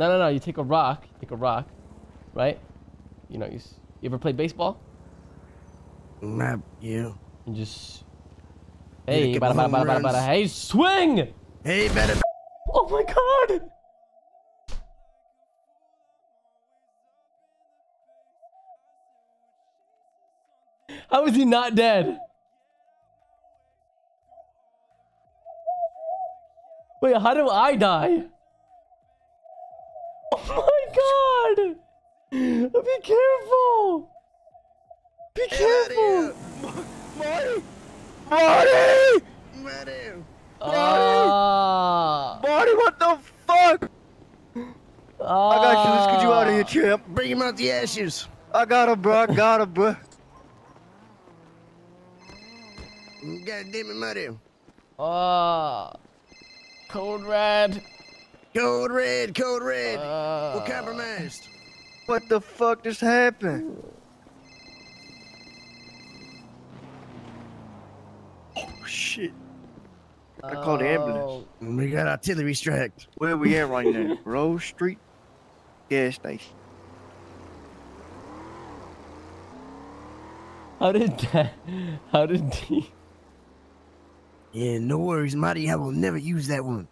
No. You take a rock. Right? You know, you ever play baseball? Not you. And just... Hey, bada, hey, swing! Hey, better... Oh my god! How is he not dead? Wait, how do I die? Oh my god! Be careful! Be careful! Marty! Marty! Marty! Marty, what the fuck? I got you. Let's get you out of here, champ. Bring him out the ashes. I got him, bro. God damn it, Marty. Code red. Code red. We're compromised. What the fuck just happened? Oh shit. I called the ambulance. We got artillery strike. Where we at right now? Rose Street gas station. How did he? Yeah, no worries, Marty. I will never use that one.